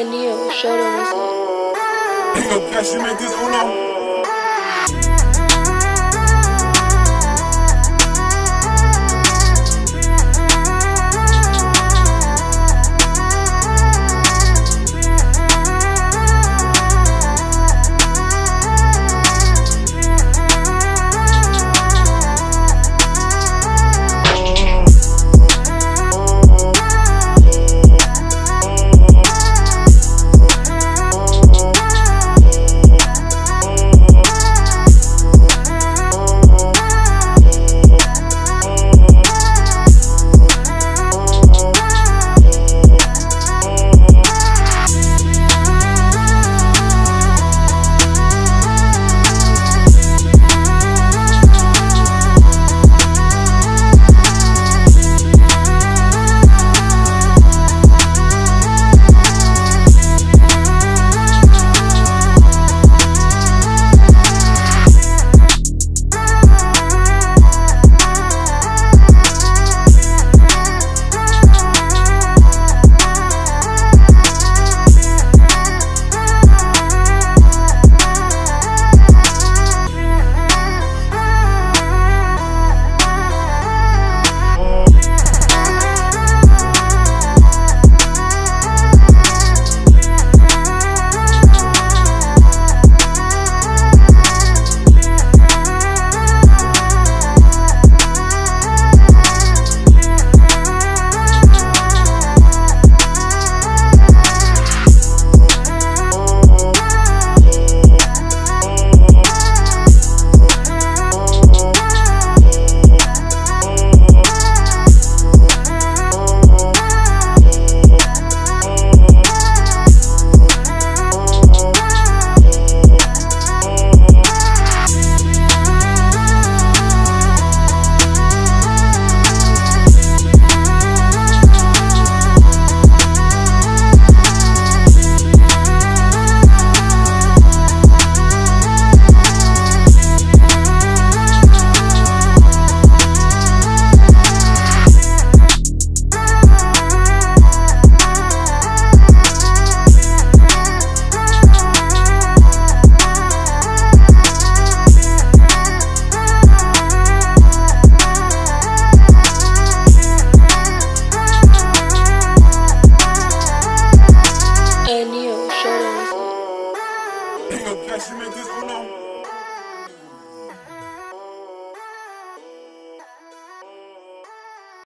Neo, show them what's up. Ain't no cash, you make this Uno.